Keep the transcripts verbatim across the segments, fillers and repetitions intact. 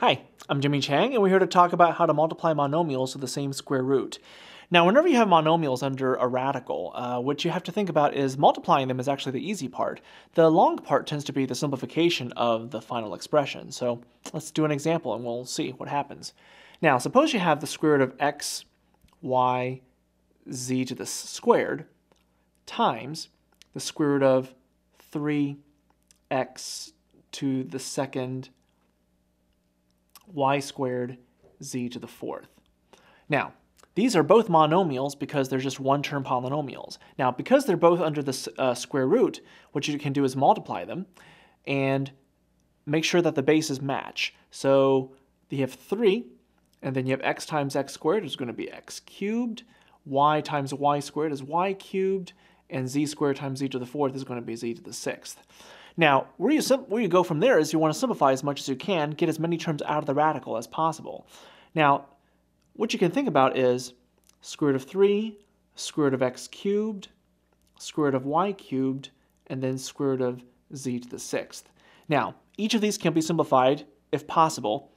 Hi, I'm Jimmy Chang, and we're here to talk about how to multiply monomials to the same square root. Now, whenever you have monomials under a radical, uh, what you have to think about is multiplying them is actually the easy part. The long part tends to be the simplification of the final expression. So let's do an example, and we'll see what happens. Now, suppose you have the square root of x, y, z to the squared times the square root of three x to the second y squared z to the fourth. Now, these are both monomials because they're just one-term polynomials. Now, because they're both under the uh, square root, what you can do is multiply them and make sure that the bases match. So you have three, and then you have x times x squared is going to be x cubed, y times y squared is y cubed, and z squared times z to the fourth is going to be z to the sixth. Now, where you, where you go from there is you want to simplify as much as you can, get as many terms out of the radical as possible. Now, what you can think about is square root of three, square root of x cubed, square root of y cubed, and then square root of z to the sixth. Now, each of these can be simplified, if possible,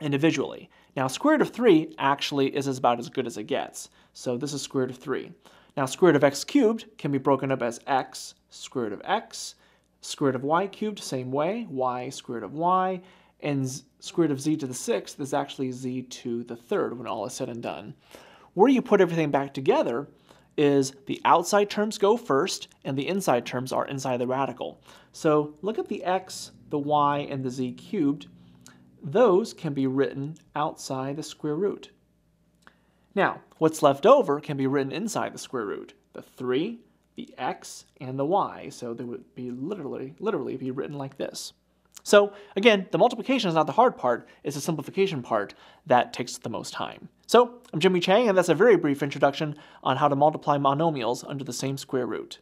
individually. Now, square root of three actually is about as good as it gets. So this is square root of three. Now, square root of x cubed can be broken up as x, square root of x, square root of y cubed, same way, y, square root of y, and z, square root of z to the sixth is actually z to the third when all is said and done. Where you put everything back together is the outside terms go first, and the inside terms are inside the radical. So look at the x, the y, and the z cubed. Those can be written outside the square root. Now, what's left over can be written inside the square root, the three, the x, and the y, so they would be literally, literally be written like this. So again, the multiplication is not the hard part, it's the simplification part that takes the most time. So I'm Jimmy Chang, and that's a very brief introduction on how to multiply monomials under the same square root.